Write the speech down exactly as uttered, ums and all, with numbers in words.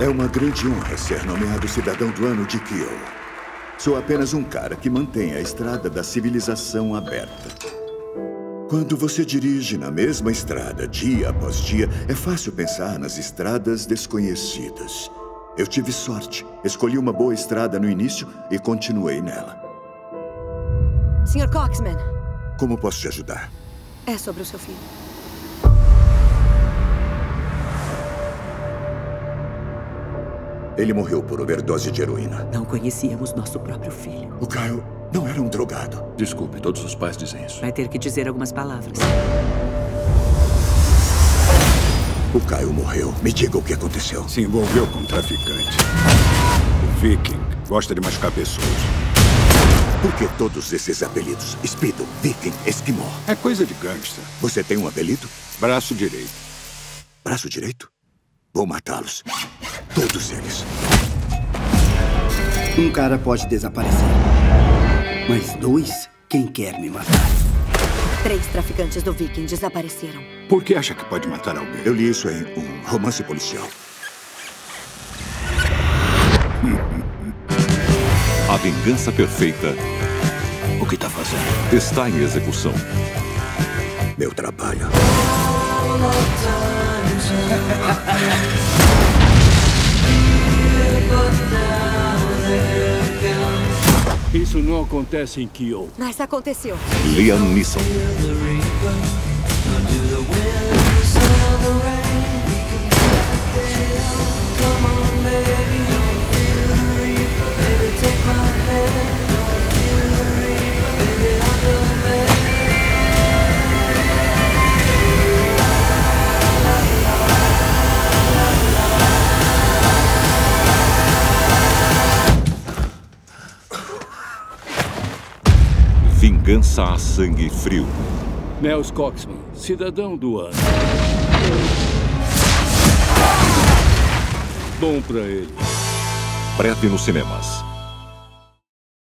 É uma grande honra ser nomeado cidadão do ano de Kiel. Sou apenas um cara que mantém a estrada da civilização aberta. Quando você dirige na mesma estrada dia após dia, é fácil pensar nas estradas desconhecidas. Eu tive sorte. Escolhi uma boa estrada no início e continuei nela. senhor Coxman. Como posso te ajudar? É sobre o seu filho. Ele morreu por overdose de heroína. Não conhecíamos nosso próprio filho. O Caio não era um drogado. Desculpe, todos os pais dizem isso. Vai ter que dizer algumas palavras. O Caio morreu. Me diga o que aconteceu. Se envolveu com um traficante. O Viking gosta de machucar pessoas. Por que todos esses apelidos? Espido, Viking, Esquimó. É coisa de gangster. Você tem um apelido? Braço direito. Braço direito? Vou matá-los. Todos eles. Um cara pode desaparecer. Mas dois, quem quer me matar? Três traficantes do Viking desapareceram. Por que acha que pode matar alguém? Eu li isso em um romance policial. A vingança perfeita. O que está fazendo? Está em execução. Meu trabalho. Isso não acontece em Kiel. Mas aconteceu. Liam Neeson. Vingança a Sangue-Frio. Nels Coxman, cidadão do ano. Bom pra ele. Breve nos cinemas.